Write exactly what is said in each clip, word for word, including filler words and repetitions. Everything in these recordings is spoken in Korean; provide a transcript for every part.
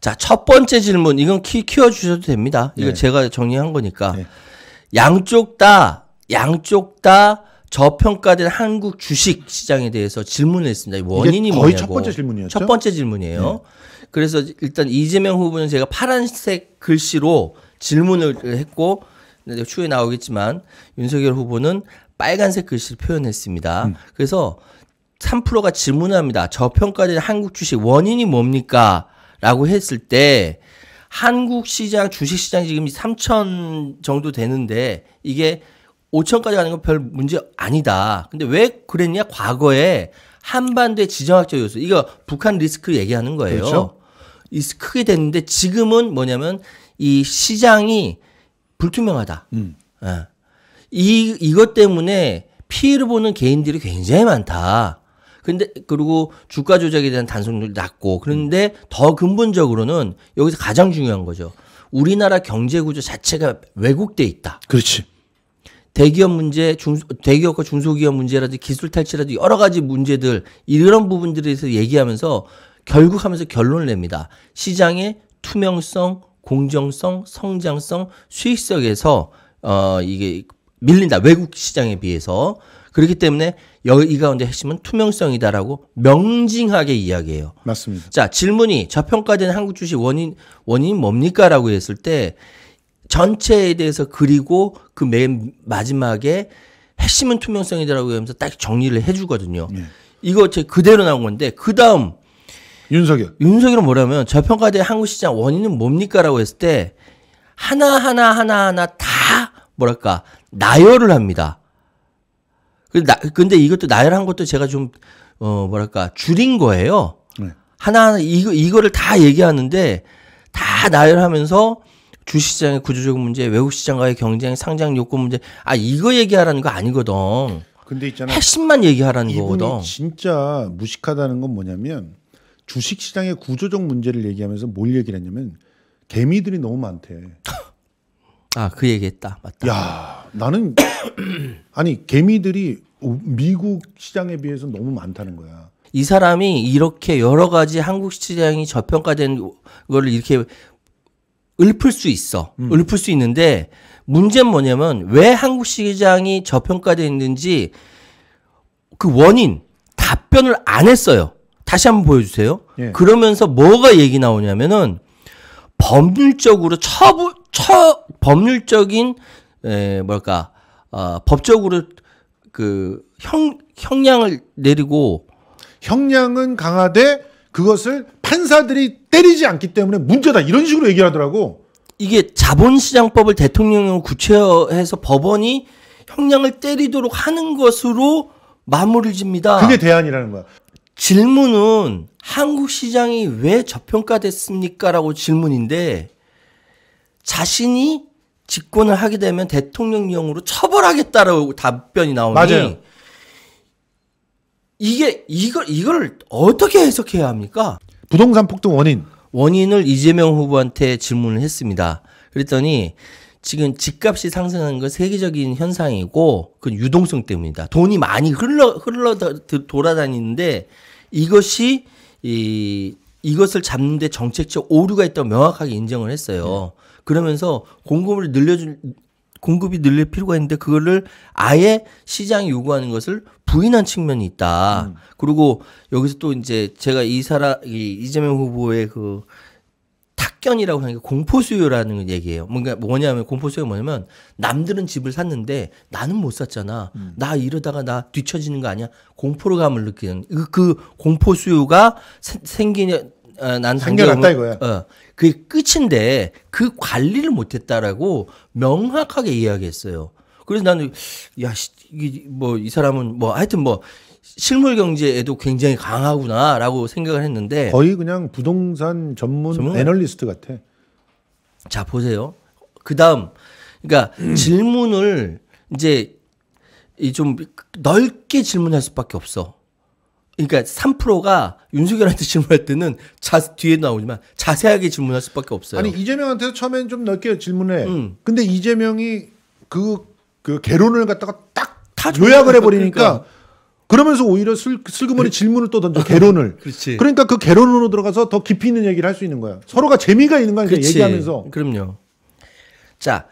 자, 첫 번째 질문. 이건 키, 키워주셔도 됩니다. 이거 네. 제가 정리한 거니까. 네. 양쪽 다, 양쪽 다 저평가된 한국 주식 시장에 대해서 질문을 했습니다. 원인이 이게 거의 뭐냐고. 거의 첫 번째 질문이었죠? 첫 번째 질문이에요. 네. 그래서 일단 이재명 후보는 제가 파란색 글씨로 질문을 했고, 추후에 나오겠지만 윤석열 후보는 빨간색 글씨를 표현했습니다. 음. 그래서 삼 퍼센트가 질문합니다. 저평가된 한국 주식 원인이 뭡니까? 라고 했을 때 한국 시장, 주식 시장이 지금 삼천 정도 되는데 이게 오천까지 가는 건 별 문제 아니다. 근데 왜 그랬냐? 과거에 한반도의 지정학적 요소, 이거 북한 리스크 얘기하는 거예요. 그렇죠. 크게 됐는데 지금은 뭐냐면 이 시장이 불투명하다. 음. 예. 이, 이것 때문에 피해를 보는 개인들이 굉장히 많다. 근데, 그리고 주가 조작에 대한 단속률 낮고, 그런데 더 근본적으로는 여기서 가장 중요한 거죠. 우리나라 경제 구조 자체가 왜곡돼 있다. 그렇지. 대기업 문제, 중, 대기업과 중소기업 문제라든지 기술 탈취라든지 여러 가지 문제들, 이런 부분들에 대해서 얘기하면서 결국 하면서 결론을 냅니다. 시장의 투명성, 공정성, 성장성, 수익성에서, 어, 이게 밀린다. 외국 시장에 비해서. 그렇기 때문에 여기 이 가운데 핵심은 투명성이다라고 명징하게 이야기해요. 맞습니다. 자, 질문이 저평가된 한국 주식 원인, 원인이 뭡니까? 라고 했을 때 전체에 대해서 그리고 그 맨 마지막에 핵심은 투명성이다라고 하면서 딱 정리를 해주거든요. 네. 이거 제 그대로 나온 건데 그 다음 윤석열. 윤석열은 뭐라면 저평가된 한국 시장 원인은 뭡니까? 라고 했을 때 하나하나 하나하나 다 뭐랄까 나열을 합니다. 근데 이것도 나열한 것도 제가 좀 어 뭐랄까 줄인 거예요. 네. 하나하나 이거 이거를 다 얘기하는데 다 나열하면서 주시장의 구조적 문제, 외국 시장과의 경쟁, 상장 요건 문제, 아 이거 얘기하라는 거 아니거든. 근데 있잖아 핵심만 얘기하라는 이분이 거거든. 진짜 무식하다는 건 뭐냐면 주식 시장의 구조적 문제를 얘기하면서 뭘 얘기를 했냐면 개미들이 너무 많대. 아, 그 얘기했다. 맞다. 야, 나는 아니 개미들이 미국 시장에 비해서 너무 많다는 거야. 이 사람이 이렇게 여러 가지 한국 시장이 저평가된 걸 이렇게 읊을 수 있어. 음. 읊을 수 있는데 문제는 뭐냐면 왜 한국 시장이 저평가되어 있는지 그 원인 답변을 안 했어요. 다시 한번 보여주세요. 예. 그러면서 뭐가 얘기 나오냐면은 법률적으로 처부 처 법률적인 에, 뭘까 어, 법적으로 그 형 형량을 내리고 형량은 강하되 그것을 판사들이 때리지 않기 때문에 문제다 이런 식으로 얘기하더라고. 이게 자본시장법을 대통령령으로 구체화해서 법원이 형량을 때리도록 하는 것으로 마무리를 집니다. 그게 대안이라는 거야. 질문은 한국 시장이 왜 저평가됐습니까라고 질문인데. 자신이 집권을 하게 되면 대통령령으로 처벌하겠다라고 답변이 나오니 맞아요. 이게 이걸 이걸 어떻게 해석해야 합니까? 부동산 폭등 원인 원인을 이재명 후보한테 질문을 했습니다. 그랬더니 지금 집값이 상승하는 건 세계적인 현상이고 그 유동성 때문이다. 돈이 많이 흘러 흘러 돌아다니는데 이것이 이 이것을 잡는데 정책적 오류가 있다고 명확하게 인정을 했어요. 네. 그러면서 공급을 늘려줄, 공급이 늘릴 필요가 있는데 그거를 아예 시장이 요구하는 것을 부인한 측면이 있다. 음. 그리고 여기서 또 이제 제가 이 사람, 이 이재명 후보의 그 탁견이라고 하는 게 공포수요라는 얘기예요. 뭔가 뭐냐면 공포수요가 뭐냐면 남들은 집을 샀는데 나는 못 샀잖아. 음. 나 이러다가 나 뒤처지는 거 아니야. 공포감을 느끼는 그, 그 공포수요가 생기는 난 생겨났다 이거야. 어, 그게 끝인데 그 관리를 못했다라고 명확하게 이야기했어요. 그래서 나는 야, 뭐 이 사람은 뭐 하여튼 뭐 실물 경제에도 굉장히 강하구나라고 생각을 했는데 거의 그냥 부동산 전문, 전문? 애널리스트 같아. 자 보세요. 그 다음 그러니까 음. 질문을 이제 좀 넓게 질문할 수밖에 없어. 그러니까 삼 퍼센트가 윤석열한테 질문할 때는 자, 뒤에 나오지만 자세하게 질문할 수밖에 없어요. 아니 이재명한테도 처음엔 좀 넓게 질문해. 음. 근데 이재명이 그, 그 개론을 갖다가 딱 다 요약을 해버리니까 그러니까. 그러면서 오히려 슬, 슬그머니 질문을 또 던져, 개론을. 그렇지. 그러니까 그 개론으로 들어가서 더 깊이 있는 얘기를 할 수 있는 거야. 서로가 재미가 있는 거 아니야, 얘기하면서. 그럼요. 자,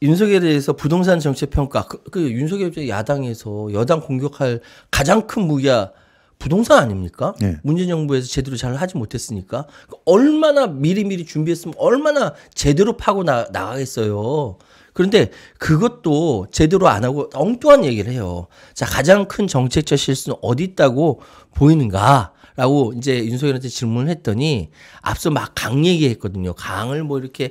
윤석열에 대해서 부동산 정책평가. 그, 그 윤석열 야당에서 여당 공격할 가장 큰 무기야 부동산 아닙니까? 네. 문재인 정부에서 제대로 잘 하지 못했으니까. 얼마나 미리미리 준비했으면 얼마나 제대로 파고 나, 나가겠어요. 그런데 그것도 제대로 안 하고 엉뚱한 얘기를 해요. 자, 가장 큰 정책적 실수는 어디 있다고 보이는가? 라고 이제 윤석열한테 질문을 했더니 앞서 막 강 얘기했거든요. 강을 뭐 이렇게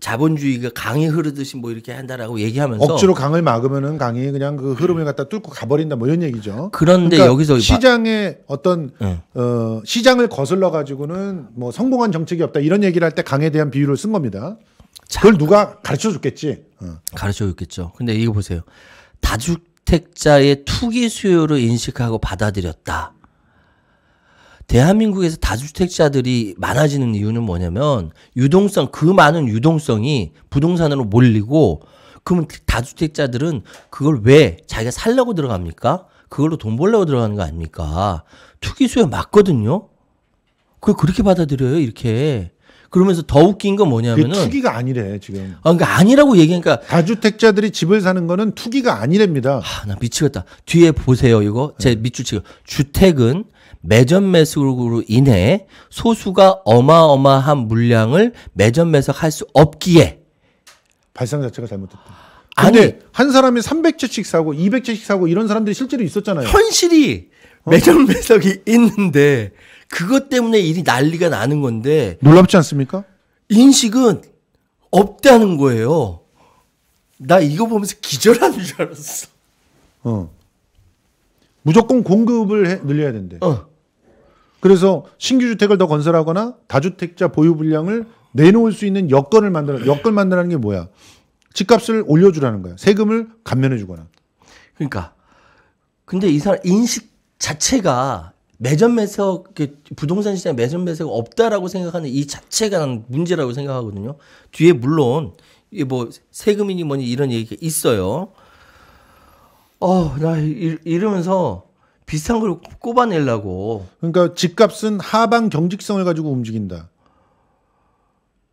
자본주의가 강이 흐르듯이 뭐 이렇게 한다라고 얘기하면서 억지로 강을 막으면은 강이 그냥 그 흐름을 갖다 뚫고 가버린다 뭐 이런 얘기죠. 그런데 그러니까 여기서 시장의 어떤 응. 어, 시장을 거슬러 가지고는 뭐 성공한 정책이 없다 이런 얘기를 할 때 강에 대한 비유를 쓴 겁니다. 자, 그걸 누가 가르쳐 줬겠지. 어. 가르쳐 줬겠죠. 근데 이거 보세요. 다주택자의 투기 수요를 인식하고 받아들였다. 대한민국에서 다주택자들이 많아지는 이유는 뭐냐면 유동성, 그 많은 유동성이 부동산으로 몰리고 그러면 다주택자들은 그걸 왜 자기가 살려고 들어갑니까? 그걸로 돈 벌려고 들어가는 거 아닙니까? 투기 수요 맞거든요. 그걸 그렇게 받아들여요, 이렇게. 그러면서 더 웃긴 건 뭐냐면은 투기가 아니래 지금. 아, 그러니까 아니라고 얘기하니까 다주택자들이 집을 사는 거는 투기가 아니랍니다. 아, 나 미치겠다. 뒤에 보세요 이거. 제 밑줄 치고. 주택은 매점 매수로 인해 소수가 어마어마한 물량을 매점 매석할 수 없기에 발상 자체가 잘못됐다. 근데 아니, 한 사람이 삼백 채씩 사고 이백 채씩 사고 이런 사람들이 실제로 있었잖아요. 현실이 어? 매점 매석이 있는데 그것 때문에 일이 난리가 나는 건데 놀랍지 않습니까? 인식은 없다는 거예요. 나 이거 보면서 기절하는 줄 알았어. 어. 무조건 공급을 해, 늘려야 된대. 어. 그래서 신규 주택을 더 건설하거나 다주택자 보유 분량을 내놓을 수 있는 여건을 만들어. 여건 만드라는 게 뭐야? 집값을 올려주라는 거야. 세금을 감면해 주거나. 그러니까 근데 이 사람 인식 자체가 매점 매석, 부동산 시장에 매점 매석이 없다라고 생각하는 이 자체가 문제라고 생각하거든요. 뒤에 물론 뭐 세금이니 뭐니 이런 얘기가 있어요. 어, 나 이러면서 비싼 걸 꼽아내려고. 그러니까 집값은 하방 경직성을 가지고 움직인다.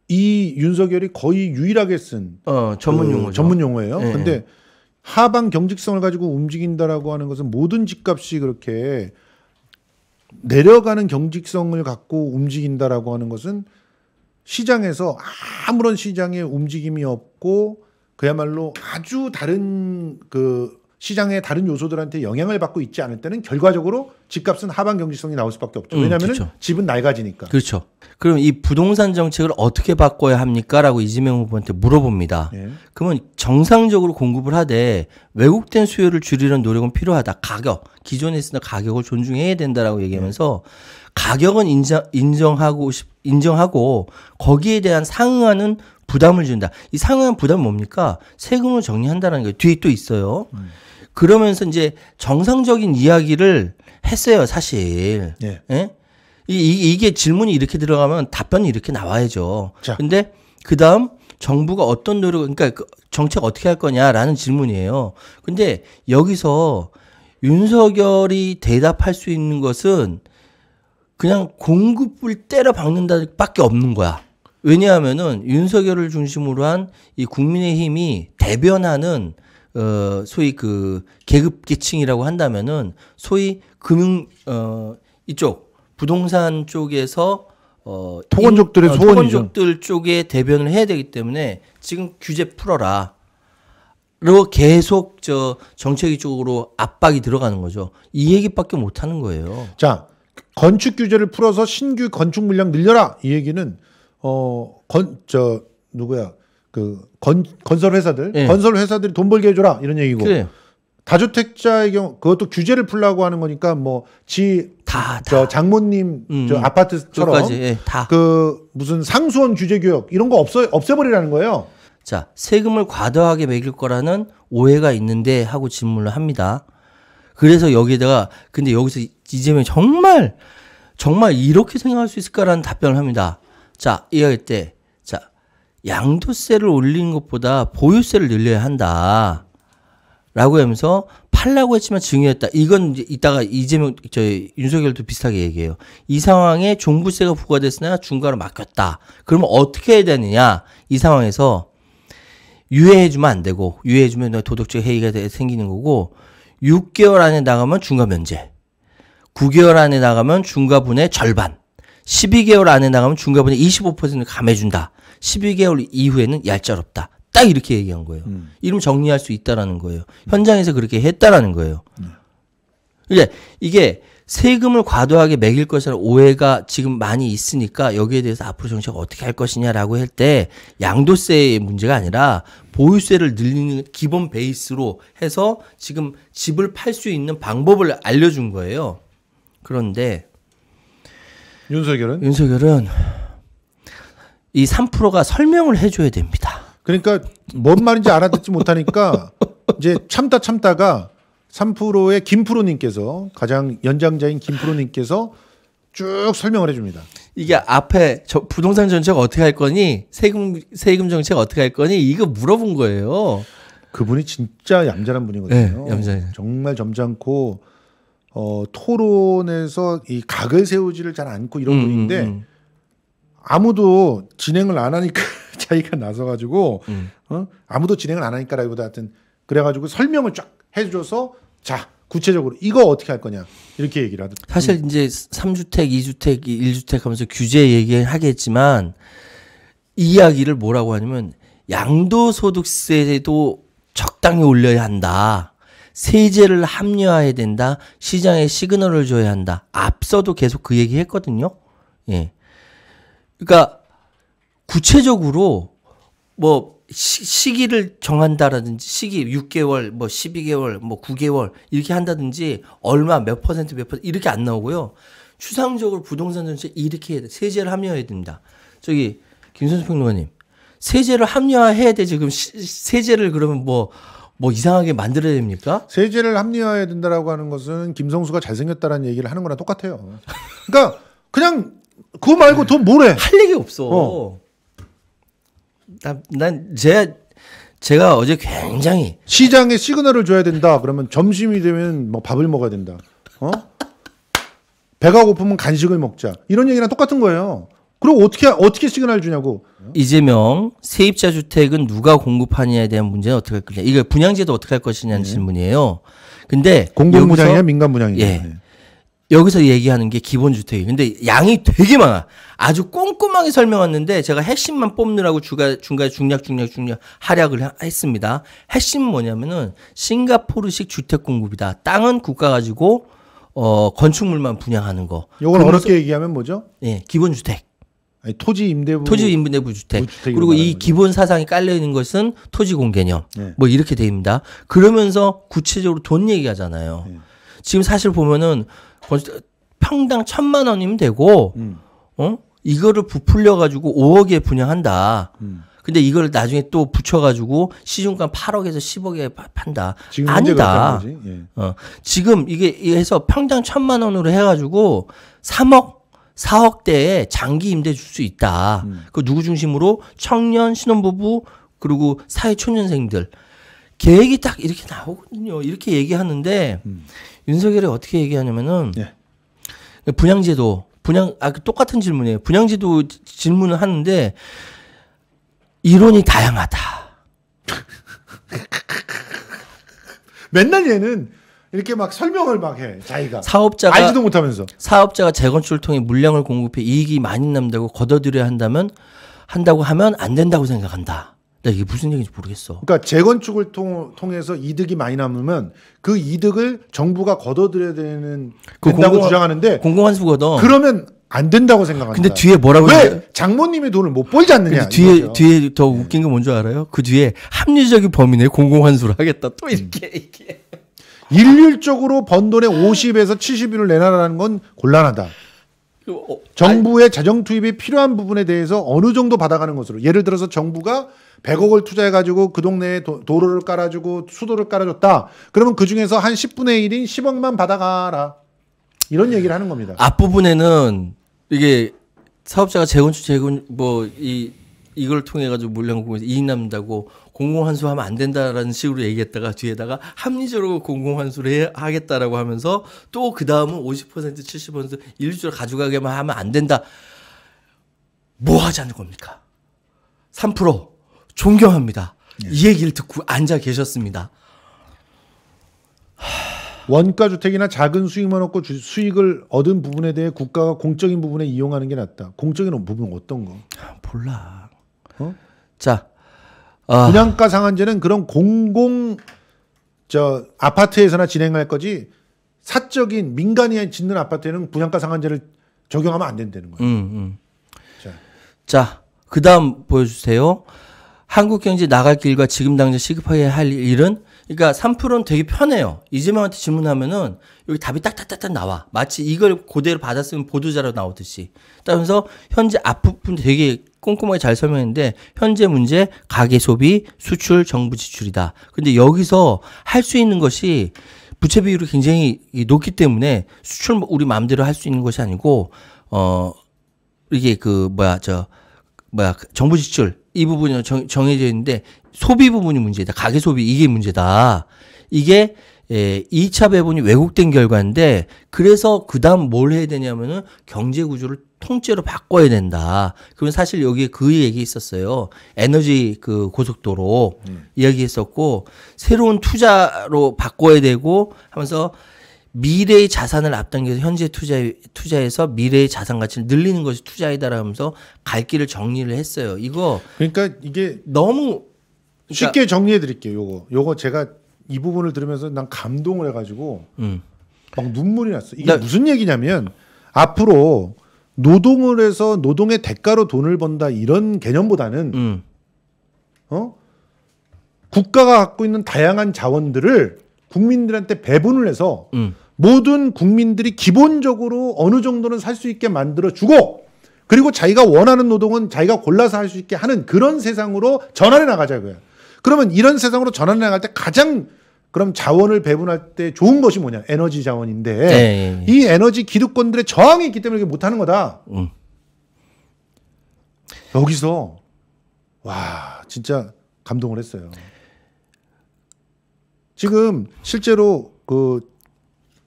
이 윤석열이 거의 유일하게 쓴 어, 전문 용어죠. 그 전문 용어예요. 네. 근데 하방 경직성을 가지고 움직인다라고 하는 것은 모든 집값이 그렇게 내려가는 경직성을 갖고 움직인다라고 하는 것은 시장에서 아무런 시장의 움직임이 없고 그야말로 아주 다른 그 시장의 다른 요소들한테 영향을 받고 있지 않을 때는 결과적으로 집값은 하방 경직성이 나올 수밖에 없죠. 왜냐하면 음, 그렇죠. 집은 낡아지니까. 그렇죠. 그럼 이 부동산 정책을 어떻게 바꿔야 합니까? 라고 이재명 후보한테 물어봅니다. 예. 그러면 정상적으로 공급을 하되 왜곡된 수요를 줄이려는 노력은 필요하다. 가격, 기존에 쓰는 가격을 존중해야 된다라고 얘기하면서 예. 가격은 인정, 인정하고, 인정하고 거기에 대한 상응하는 부담을 준다. 이 상응한 부담은 뭡니까? 세금으로 정리한다는 거예요. 뒤에 또 있어요. 음. 그러면서 이제 정상적인 이야기를 했어요, 사실. 예. 예? 이, 이게 질문이 이렇게 들어가면 답변이 이렇게 나와야죠. 자. 근데 그 다음 정부가 어떤 노력, 그러니까 그 정책 어떻게 할 거냐라는 질문이에요. 근데 여기서 윤석열이 대답할 수 있는 것은 그냥 공급을 때려 박는다 밖에 없는 거야. 왜냐하면은 윤석열을 중심으로 한 이 국민의힘이 대변하는 어, 소위 그 계급계층이라고 한다면은 소위 금융, 어, 이쪽, 부동산 쪽에서 어, 토건족들의 소원이죠. 토건족들 쪽에 대변을 해야 되기 때문에 지금 규제 풀어라. 로 계속 저 정책이 쪽으로 압박이 들어가는 거죠. 이 얘기밖에 못 하는 거예요. 자, 건축 규제를 풀어서 신규 건축 물량 늘려라. 이 얘기는 어, 건, 저, 누구야. 그 건, 건설 회사들, 네. 건설 회사들이 돈 벌게 해줘라 이런 얘기고 그래요. 다주택자의 경우 그것도 규제를 풀라고 하는 거니까 뭐 지 다 저 장모님 음, 저 아파트처럼 저까지, 예, 다. 그 무슨 상수원 규제 교육 이런 거 없어 없애버리라는 거예요. 자, 세금을 과도하게 매길 거라는 오해가 있는데 하고 질문을 합니다. 그래서 여기에다가 근데 여기서 이재명이 정말 정말 이렇게 생각할 수 있을까라는 답변을 합니다. 자, 이야기할 때. 양도세를 올리는 것보다 보유세를 늘려야 한다. 라고 하면서 팔라고 했지만 증여했다. 이건 이따가 이재명, 저희 윤석열도 비슷하게 얘기해요. 이 상황에 종부세가 부과됐으나 중과로 맡겼다. 그러면 어떻게 해야 되느냐? 이 상황에서 유예해주면 안 되고, 유예해주면 도덕적 해이가 생기는 거고, 육 개월 안에 나가면 중과 면제, 구 개월 안에 나가면 중과분의 절반, 십이 개월 안에 나가면 중과분의 이십오 퍼센트를 감해준다. 십이 개월 이후에는 얄짤없다. 딱 이렇게 얘기한 거예요. 음. 이름 정리할 수 있다라는 거예요. 현장에서 그렇게 했다라는 거예요. 음. 이제 이게 세금을 과도하게 매길 것이라는 오해가 지금 많이 있으니까 여기에 대해서 앞으로 정책 어떻게 할 것이냐라고 할 때 양도세의 문제가 아니라 보유세를 늘리는 기본 베이스로 해서 지금 집을 팔 수 있는 방법을 알려준 거예요. 그런데 윤석열은? 윤석열은 이 삼 퍼센트가 설명을 해줘야 됩니다. 그러니까 뭔 말인지 알아듣지 못하니까 이제 참다 참다가 삼 퍼센트의 김프로님께서, 가장 연장자인 김프로님께서 쭉 설명을 해줍니다. 이게 앞에 저 부동산 정책 어떻게 할 거니, 세금 세금 정책 어떻게 할 거니 이거 물어본 거예요. 그분이 진짜 얌전한 분이거든요. 네, 얌전해. 정말 점잖고 어, 토론에서 이 각을 세우지를 잘 않고 이런 음, 분인데 음, 음. 아무도 진행을 안 하니까. 자기가 나서가지고 음. 어? 아무도 진행을 안 하니까라기보다 하여튼 그래가지고 설명을 쫙 해줘서 자 구체적으로 이거 어떻게 할 거냐 이렇게 얘기를 하더라고요. 사실 이제 삼 주택, 이 주택, 일 주택 하면서 규제 얘기하겠지만 이야기를 뭐라고 하냐면 양도소득세도 적당히 올려야 한다. 세제를 합리화해야 된다. 시장에 시그널을 줘야 한다. 앞서도 계속 그 얘기 했거든요. 예, 그러니까 구체적으로 뭐 시, 시기를 정한다라든지 시기 육 개월 뭐 십이 개월 뭐 구 개월 이렇게 한다든지 얼마 몇 퍼센트 몇 퍼센트 이렇게 안 나오고요. 추상적으로 부동산 전체 이렇게 해야 돼. 세제를 합리화해야 됩니다. 저기 김선수 평론가님, 세제를 합리화해야 돼. 지금 시, 세제를 그러면 뭐 뭐 이상하게 만들어야 됩니까? 세제를 합리화해야 된다라고 하는 것은 김성수가 잘생겼다라는 얘기를 하는 거랑 똑같아요. 그러니까 그냥 그거 말고 돈 뭘 해? 할 얘기 없어. 어. 난, 난 제, 제가 어제 굉장히 시장에 시그널을 줘야 된다. 그러면 점심이 되면 뭐 밥을 먹어야 된다. 어? 배가 고프면 간식을 먹자. 이런 얘기랑 똑같은 거예요. 그럼 어떻게 어떻게 시그널 주냐고. 이재명 세입자 주택은 누가 공급하느냐에 대한 문제는 어떻게 할 거냐. 이거 분양제도 어떻게 할 것이냐는 네. 질문이에요. 근데 공공 분양이냐 민간 분양이냐. 예. 네. 여기서 얘기하는 게 기본주택이에요. 근데 양이 되게 많아. 아주 꼼꼼하게 설명했는데 제가 핵심만 뽑느라고 중간에 중략, 중략, 중략 하략을 했습니다. 핵심은 뭐냐면은 싱가포르식 주택 공급이다. 땅은 국가 가지고 어, 건축물만 분양하는 거. 요건 어렵게 얘기하면 뭐죠? 예, 기본주택. 아니, 토지 임대부. 토지 임대부 주택. 그리고 이 거죠. 기본 사상이 깔려 있는 것은 토지 공개념. 네. 뭐 이렇게 됩니다. 그러면서 구체적으로 돈 얘기하잖아요. 네. 지금 사실 보면은 평당 천만 원이면 되고, 음. 어? 이거를 부풀려가지고 오억에 분양한다. 음. 근데 이걸 나중에 또 붙여가지고 시중가 팔억에서 십억에 판다. 지금 아니다. 예. 어. 지금 이게 해서 평당 천만 원으로 해가지고 삼억, 사억대에 장기 임대 줄 수 있다. 음. 그 누구 중심으로 청년, 신혼부부, 그리고 사회초년생들. 계획이 딱 이렇게 나오거든요. 이렇게 얘기하는데, 음. 윤석열이 어떻게 얘기하냐면은, 네. 분양제도, 분양, 아, 똑같은 질문이에요. 분양제도 질문을 하는데, 이론이 다양하다. 맨날 얘는 이렇게 막 설명을 막 해, 자기가. 사업자가. 알지도 못하면서. 사업자가 재건축을 통해 물량을 공급해 이익이 많이 남다고 걷어들여야 한다면, 한다고 하면 안 된다고 생각한다. 나 이게 무슨 얘기인지 모르겠어. 그러니까 재건축을 통, 통해서 이득이 많이 남으면 그 이득을 정부가 걷어들여야 되는 그 된다고 공공, 주장하는데 공공환수거든. 그러면 안 된다고 생각한다. 근데 뒤에 뭐라고 왜 얘기해? 장모님이 돈을 못 벌지 않느냐. 뒤에 이거죠. 뒤에 더 웃긴 건 뭔 줄 알아요? 그 뒤에 합리적인 범위 내에 공공환수를 하겠다. 또 이렇게 이게 일률적으로 번 돈의 오십에서 칠십을 내놔라는 건 곤란하다. 어, 정부의 재정 투입이 필요한 부분에 대해서 어느 정도 받아가는 것으로, 예를 들어서 정부가 백억을 투자해가지고 그 동네에 도, 도로를 깔아주고 수도를 깔아줬다. 그러면 그 중에서 한 십분의 일인 십억만 받아가라. 이런 얘기를 하는 겁니다. 앞부분에는 이게 사업자가 재건축 재건 뭐 이 이걸 통해 가지고 물량 공급에서 이익 남는다고 공공환수하면 안 된다라는 식으로 얘기했다가 뒤에다가 합리적으로 공공환수를 하겠다라고 하면서 또 그 다음은 오십 퍼센트, 칠십 퍼센트 일주일 가져가게만 하면 안 된다. 뭐 하자는 겁니까? 삼 퍼센트 존경합니다. 네. 이 얘기를 듣고 앉아 계셨습니다. 원가주택이나 작은 수익만 얻고 주, 수익을 얻은 부분에 대해 국가가 공적인 부분에 이용하는 게 낫다. 공적인 부분은 어떤 거? 몰라. 어? 자, 어... 분양가 상한제는 그런 공공 저 아파트에서나 진행할 거지 사적인 민간이 짓는 아파트에는 분양가 상한제를 적용하면 안 된다는 거예요. 음, 음. 자, 자, 그다음 보여주세요. 한국 경제 나갈 길과 지금 당장 시급하게 할 일은, 그러니까 삼 퍼센트는 되게 편해요. 이재명한테 질문하면은 여기 답이 딱딱딱딱 나와. 마치 이걸 그대로 받았으면 보도자료 나오듯이. 따라서 현재 앞부분 되게 꼼꼼하게 잘 설명했는데, 현재 문제, 가계 소비, 수출, 정부 지출이다. 근데 여기서 할 수 있는 것이 부채 비율이 굉장히 높기 때문에 수출 우리 마음대로 할 수 있는 것이 아니고, 어, 이게 그, 뭐야, 저, 뭐야, 정부 지출. 이 부분이 정, 정해져 있는데 소비 부분이 문제다. 가계 소비 이게 문제다. 이게 예, 이 차 배분이 왜곡된 결과인데, 그래서 그 다음 뭘 해야 되냐면은 경제 구조를 통째로 바꿔야 된다. 그럼 사실 여기에 그 얘기 있었어요. 에너지 그 고속도로 음. 이야기했었고, 새로운 투자로 바꿔야 되고 하면서 미래의 자산을 앞당겨서 현재 투자에, 투자해서 미래의 자산 가치를 늘리는 것이 투자이다라면서 갈 길을 정리를 했어요. 이거 그러니까 이게 너무 그러니까 쉽게 정리해 드릴게요. 요거 요거 제가 이 부분을 들으면서 난 감동을 해가지고 음. 막 눈물이 났어. 이게 나, 무슨 얘기냐면 앞으로 노동을 해서 노동의 대가로 돈을 번다 이런 개념보다는 음. 어? 국가가 갖고 있는 다양한 자원들을 국민들한테 배분을 해서 음. 모든 국민들이 기본적으로 어느 정도는 살 수 있게 만들어주고, 그리고 자기가 원하는 노동은 자기가 골라서 할 수 있게 하는 그런 세상으로 전환해 나가자고요. 그러면 이런 세상으로 전환해 나갈 때 가장 그럼 자원을 배분할 때 좋은 것이 뭐냐? 에너지 자원인데 네. 이 에너지 기득권들의 저항이 있기 때문에 이렇게 못하는 거다. 음. 여기서 와 진짜 감동을 했어요. 지금 실제로 그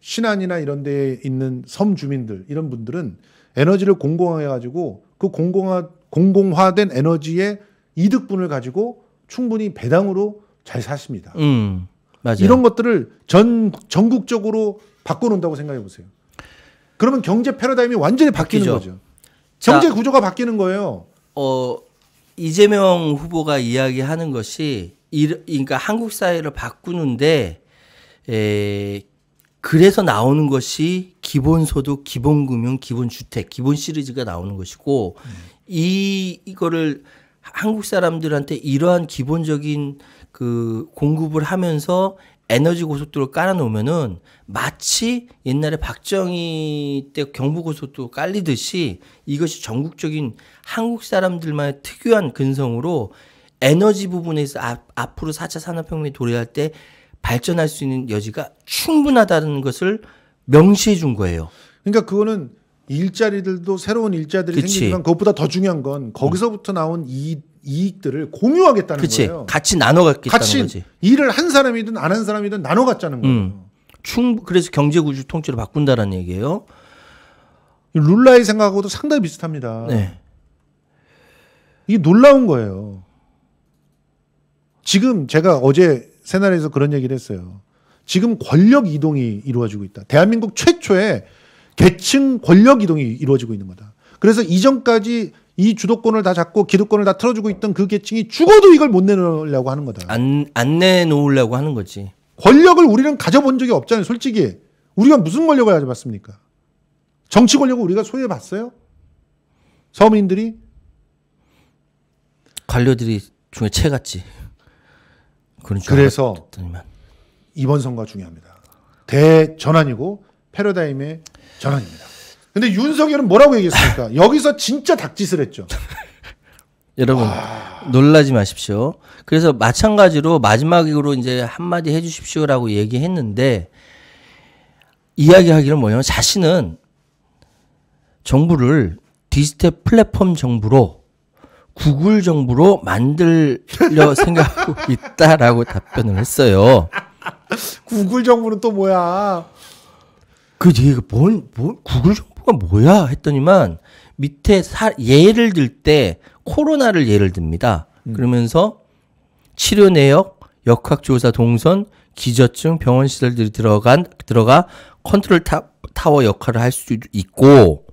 신안이나 이런 데에 있는 섬 주민들 이런 분들은 에너지를 공공화해 가지고 그 공공화 공공화된 에너지의 이득분을 가지고 충분히 배당으로 잘 사십니다. 음, 맞아요. 이런 것들을 전 전국적으로 바꿔 놓는다고 생각해 보세요. 그러면 경제 패러다임이 완전히 바뀌는 바뀌죠. 거죠. 경제 자, 구조가 바뀌는 거예요. 어, 이재명 후보가 이야기하는 것이 이, 그러니까 한국 사회를 바꾸는데, 에, 그래서 나오는 것이 기본소득, 기본금융, 기본주택, 기본시리즈가 나오는 것이고, 음. 이, 이거를 한국 사람들한테 이러한 기본적인 그 공급을 하면서 에너지 고속도로 깔아놓으면은 마치 옛날에 박정희 때 경부고속도로 깔리듯이 이것이 전국적인 한국 사람들만의 특유한 근성으로 에너지 부분에서 앞, 앞으로 사 차 산업혁명이 도래할 때 발전할 수 있는 여지가 충분하다는 것을 명시해 준 거예요. 그러니까 그거는 일자리들도 새로운 일자리들이 그치. 생기지만 그것보다 더 중요한 건 거기서부터 나온 이, 이익들을 공유하겠다는 그치. 거예요. 같이 나눠 갖겠다는 같이 거지. 일을 한 사람이든 안 한 사람이든 나눠 갖자는 거예요. 음. 충, 그래서 경제구조 통째로 바꾼다라는 얘기예요. 룰라의 생각하고도 상당히 비슷합니다. 네. 이게 놀라운 거예요. 지금 제가 어제 새날에서 그런 얘기를 했어요. 지금 권력 이동이 이루어지고 있다. 대한민국 최초의 계층 권력 이동이 이루어지고 있는 거다. 그래서 이전까지 이 주도권을 다 잡고 기득권을 다 틀어주고 있던 그 계층이 죽어도 이걸 못 내놓으려고 하는 거다. 안, 안 내놓으려고 하는 거지. 권력을 우리는 가져본 적이 없잖아요. 솔직히. 우리가 무슨 권력을 가져봤습니까? 정치 권력을 우리가 소유해봤어요? 서민들이? 관료들이 중에 채같지. 그래서 이번 선거가 중요합니다. 대전환이고 패러다임의 전환입니다. 근데 윤석열은 뭐라고 얘기했습니까? 여기서 진짜 닭짓을 했죠. 여러분 와... 놀라지 마십시오. 그래서 마찬가지로 마지막으로 이제 한마디 해주십시오라고 얘기했는데, 이야기하기는 뭐냐면 자신은 정부를 디지털 플랫폼 정부로 구글 정부로 만들려 생각하고 있다라고 답변을 했어요. 구글 정부는 또 뭐야? 그 얘가 뭔, 뭔 구글 정부가 뭐야? 했더니만 밑에 사, 예를 들 때 코로나를 예를 듭니다. 음. 그러면서 치료 내역, 역학조사 동선, 기저증, 병원 시설들이 들어간 들어가 컨트롤 타, 타워 역할을 할 수 있고.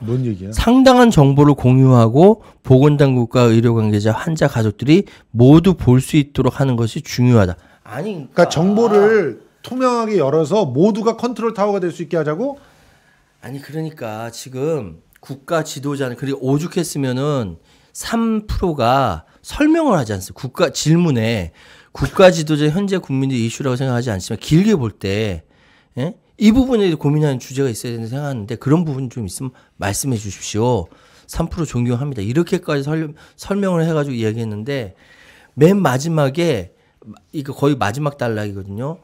뭔 얘기야? 상당한 정보를 공유하고 보건당국과 의료관계자, 환자 가족들이 모두 볼 수 있도록 하는 것이 중요하다. 아니, 그러니까 정보를 투명하게 열어서 모두가 컨트롤 타워가 될 수 있게 하자고? 아니, 그러니까 지금 국가 지도자는, 그리고 오죽했으면은 삼 프로가 설명을 하지 않습니까? 국가 질문에 국가 지도자 현재 국민들의 이슈라고 생각하지 않지만 길게 볼 때, 예? 이 부분에 고민하는 주제가 있어야 된다고 생각하는데 그런 부분 좀 있으면 말씀해 주십시오. 삼 프로 존경합니다. 이렇게까지 설, 설명을 해가지고 이야기했는데 맨 마지막에, 이거 거의 마지막 단락이거든요.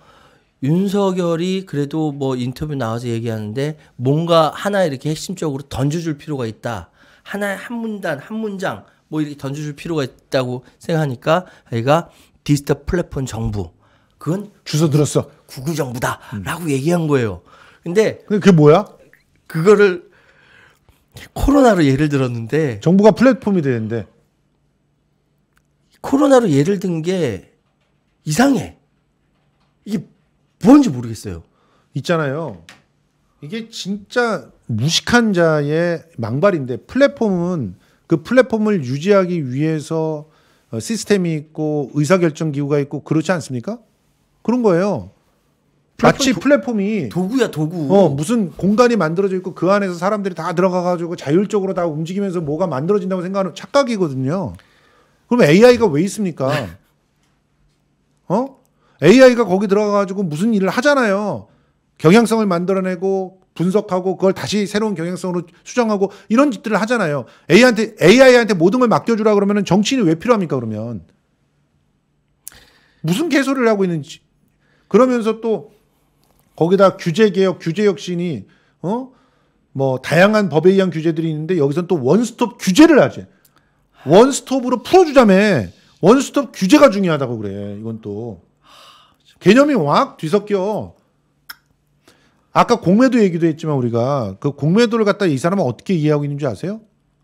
윤석열이 그래도 뭐 인터뷰 나와서 얘기하는데 뭔가 하나 이렇게 핵심적으로 던져줄 필요가 있다. 하나의 한 문단, 한 문장 뭐 이렇게 던져줄 필요가 있다고 생각하니까 자기가 디지털 플랫폼 정부. 그건 주소 들었어. 구글 정부다. 음. 라고 얘기한 거예요. 근데 그게 뭐야? 그거를 코로나로 예를 들었는데 정부가 플랫폼이 되는데 코로나로 예를 든 게 이상해. 이게 뭔지 모르겠어요. 있잖아요. 이게 진짜 무식한 자의 망발인데 플랫폼은 그 플랫폼을 유지하기 위해서 시스템이 있고 의사결정 기구가 있고 그렇지 않습니까? 그런 거예요. 플랫폼, 마치 플랫폼이 도구야, 도구. 어, 무슨 공간이 만들어져 있고 그 안에서 사람들이 다 들어가가지고 자율적으로 다 움직이면서 뭐가 만들어진다고 생각하는 착각이거든요. 그럼 에이아이가 왜 있습니까? 어? 에이아이가 거기 들어가가지고 무슨 일을 하잖아요. 경향성을 만들어내고 분석하고 그걸 다시 새로운 경향성으로 수정하고 이런 짓들을 하잖아요. 에이아이한테, 에이아이한테 모든 걸 맡겨주라 그러면 정치인이 왜 필요합니까, 그러면? 무슨 개소리를 하고 있는지. 그러면서 또 거기다 규제개혁, 규제 혁신이 어? 뭐 다양한 법에 의한 규제들이 있는데 여기선 또 원스톱 규제를 하지. 원스톱으로 풀어주자며. 원스톱 규제가 중요하다고 그래. 이건 또 개념이 확 뒤섞여. 아까 공매도 얘기도 했지만 우리가 그 공매도를 갖다 이 사람은 어떻게 이해하고 있는지 아세요?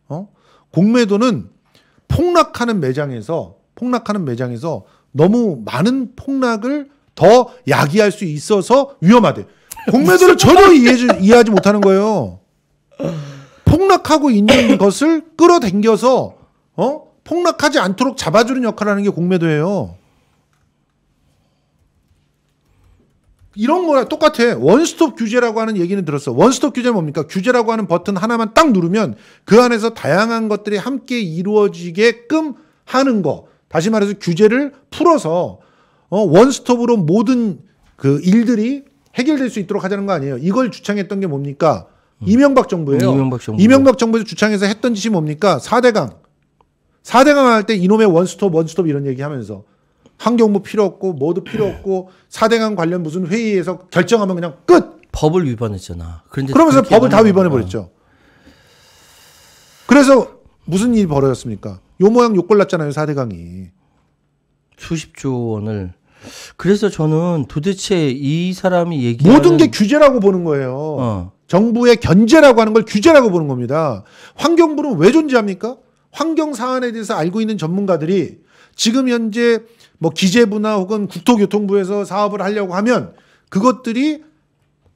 어? 공매도는 폭락하는 매장에서 폭락하는 매장에서 너무 많은 폭락을 더 야기할 수 있어서 위험하대. 공매도를 전혀 이해하지, 이해하지 못하는 거예요. 폭락하고 있는 것을 끌어당겨서 어? 폭락하지 않도록 잡아주는 역할을 하는 게 공매도예요. 이런 거랑 똑같아. 원스톱 규제라고 하는 얘기는 들었어. 원스톱 규제는 뭡니까? 규제라고 하는 버튼 하나만 딱 누르면 그 안에서 다양한 것들이 함께 이루어지게끔 하는 거. 다시 말해서 규제를 풀어서 어, 원스톱으로 모든 그 일들이 해결될 수 있도록 하자는 거 아니에요. 이걸 주창했던 게 뭡니까? 음. 이명박 정부예요. 이명박, 정부. 이명박 정부에서 주창해서 했던 짓이 뭡니까? 사대강. 사대강 할 때 이놈의 원스톱 원스톱 이런 얘기하면서 환경부 필요 없고 뭐도 필요 없고 사대강 관련 무슨 회의에서 결정하면 그냥 끝. 법을 위반했잖아. 그런데 그러면서 법을 다 위반해버렸죠. 그래서 무슨 일이 벌어졌습니까? 요 모양 욕골 났잖아요. 사대강이 수십조 원을. 그래서 저는 도대체 이 사람이 얘기하는 모든 게 규제라고 보는 거예요. 어. 정부의 견제라고 하는 걸 규제라고 보는 겁니다. 환경부는 왜 존재합니까? 환경 사안에 대해서 알고 있는 전문가들이 지금 현재 뭐 기재부나 혹은 국토교통부에서 사업을 하려고 하면 그것들이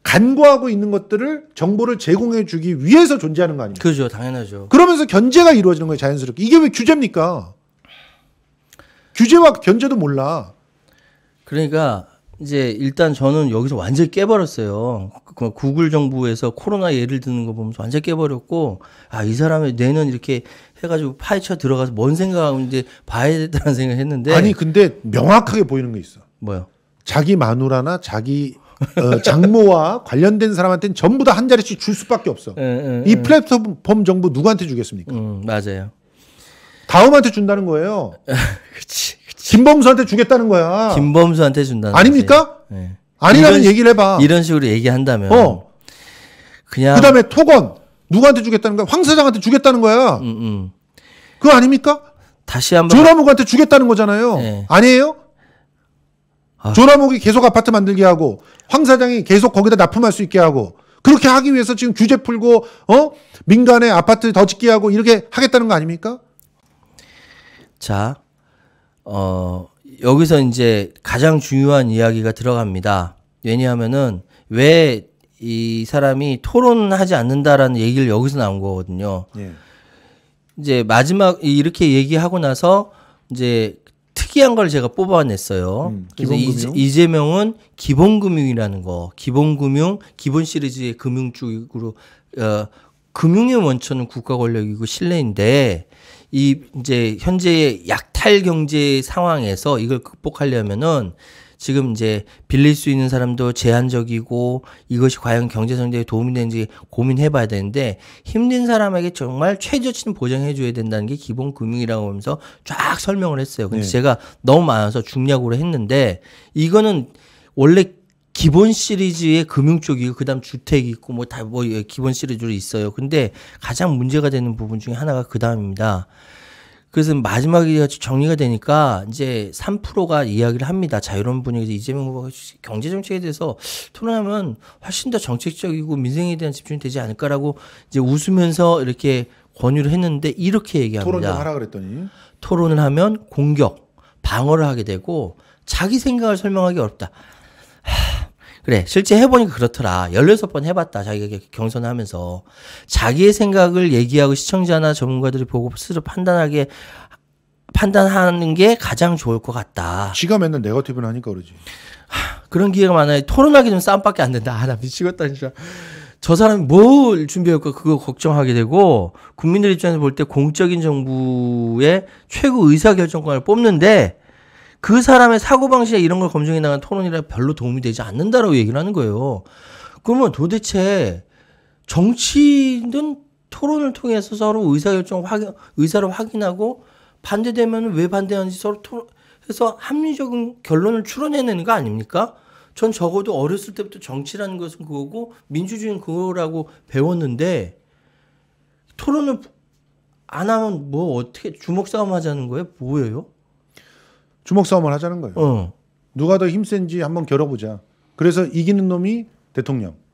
간과하고 있는 것들을 정보를 제공해 주기 위해서 존재하는 거 아닙니까? 그렇죠. 당연하죠. 그러면서 견제가 이루어지는 거예요. 자연스럽게. 이게 왜 규제입니까? 규제와 견제도 몰라. 그러니까 이제 일단 저는 여기서 완전히 깨버렸어요. 구글 정부에서 코로나 예를 드는 거 보면서 완전히 깨버렸고, 아, 이 사람의 뇌는 이렇게 해가지고 파헤쳐 들어가서 뭔 생각하고 이제 봐야 된다는 생각을 했는데. 아니 근데 명확하게 보이는 게 있어. 뭐요? 자기 마누라나 자기 어, 장모와 관련된 사람한테는 전부 다 한 자리씩 줄 수밖에 없어. 에, 에, 이 플랫폼 정보 누구한테 주겠습니까? 음, 맞아요. 다음한테 준다는 거예요. 그치, 그치. 김범수한테 주겠다는 거야. 김범수한테 준다는 아닙니까? 네. 아니라는 이런, 얘기를 해봐. 이런 식으로 얘기한다면. 어. 그냥. 그 다음에 토건. 누구한테 주겠다는 거야? 황 사장한테 주겠다는 거야. 음, 음. 그거 아닙니까? 다시 한번 조남욱한테 주겠다는 거잖아요. 네. 아니에요? 아. 조남욱이 계속 아파트 만들게 하고 황 사장이 계속 거기다 납품할 수 있게 하고 그렇게 하기 위해서 지금 규제 풀고 어 민간에 아파트 더 짓게 하고 이렇게 하겠다는 거 아닙니까? 자, 어, 여기서 이제 가장 중요한 이야기가 들어갑니다. 왜냐하면은 왜 이 사람이 토론하지 않는다라는 얘기를 여기서 나온 거거든요. 예. 이제 마지막 이렇게 얘기하고 나서 이제 특이한 걸 제가 뽑아냈어요. 음, 그래서 기본금융? 이재명은 기본금융이라는 거, 기본금융, 기본 시리즈의 금융 쪽으로 어, 금융의 원천은 국가 권력이고 신뢰인데 이 이제 현재의 약탈 경제 상황에서 이걸 극복하려면은 지금 이제 빌릴 수 있는 사람도 제한적이고 이것이 과연 경제 성장에 도움이 되는지 고민해 봐야 되는데 힘든 사람에게 정말 최저치는 보장해 줘야 된다는 게 기본 금융이라고 하면서 쫙 설명을 했어요. 근데 네. 제가 너무 많아서 중략으로 했는데 이거는 원래 기본 시리즈의 금융 쪽이고 그다음 주택이 있고 뭐 다 뭐 기본 시리즈로 있어요. 근데 가장 문제가 되는 부분 중에 하나가 그다음입니다. 그래서 마지막에 정리가 되니까 이제 삼 퍼센트가 이야기를 합니다. 자유로운 분위기에서 이재명 후보가 경제정책에 대해서 토론하면 훨씬 더 정책적이고 민생에 대한 집중이 되지 않을까라고 이제 웃으면서 이렇게 권유를 했는데 이렇게 얘기합니다. 토론 좀 하라 그랬더니. 토론을 하면 공격, 방어를 하게 되고 자기 생각을 설명하기 어렵다. 하, 그래 실제 해보니까 그렇더라. 열여섯 번 해봤다. 자기가 경선하면서 자기의 생각을 얘기하고 시청자나 전문가들이 보고 스스로 판단하게 판단하는 게 가장 좋을 것 같다. 지가 맨날 네거티브는 하니까 그러지. 하, 그런 기회가 많아요. 토론하기 좀 싸움밖에 안 된다. 아, 나 미치겠다 진짜. 저 사람이 뭘 준비할까 그거 걱정하게 되고 국민들 입장에서 볼 때 공적인 정부의 최고 의사결정권을 뽑는데 그 사람의 사고방식에 이런 걸 검증해 나간 토론이라 별로 도움이 되지 않는다라고 얘기를 하는 거예요. 그러면 도대체 정치는 토론을 통해서 서로 의사결정 확인, 의사를 확인하고 반대되면 왜 반대하는지 서로 토론해서 합리적인 결론을 추론해내는 거 아닙니까? 전 적어도 어렸을 때부터 정치라는 것은 그거고 민주주의는 그거라고 배웠는데 토론을 안 하면 뭐 어떻게 주먹싸움 하자는 거예요? 뭐예요? 주먹 싸움을 하자는 거예요. 어. 누가 더 힘센지 한번 겨뤄보자. 그래서 이기는 놈이 대통령.